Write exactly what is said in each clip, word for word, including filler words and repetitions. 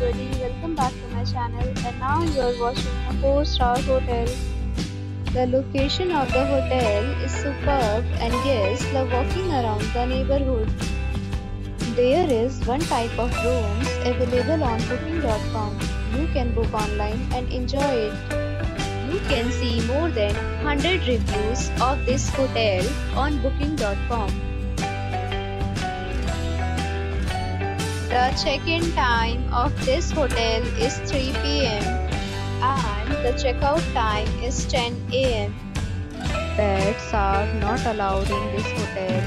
everybody, welcome back to my channel, and now you are watching a four star hotel. The location of the hotel is superb and guests love walking around the neighborhood. There is one type of rooms available on booking dot com. You can book online and enjoy it. You can see more than one hundred reviews of this hotel on booking dot com. The check-in time of this hotel is three p m and the check-out time is ten a m Pets are not allowed in this hotel.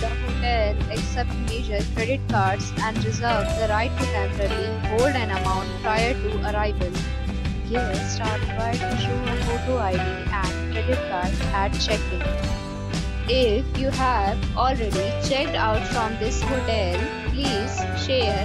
The hotel accepts major credit cards and reserves the right to temporarily hold an amount prior to arrival. Guests are required to show a photo I D and credit card at check-in. If you have already checked out from this hotel, please share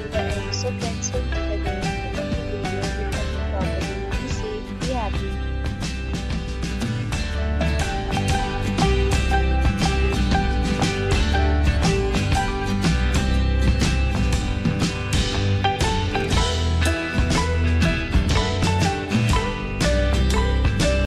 the end. So friends, will meet again in the video with a new property. Be safe, be happy.